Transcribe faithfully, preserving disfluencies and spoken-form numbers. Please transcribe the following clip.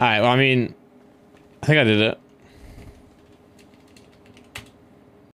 Alright, well, I mean, I think I did it.